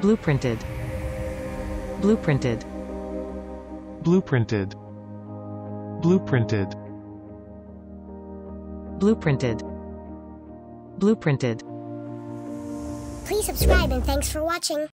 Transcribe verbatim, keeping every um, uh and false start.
Blueprinted. Blueprinted. Blueprinted. Blueprinted. Blueprinted. Blueprinted. Please subscribe and thanks for watching.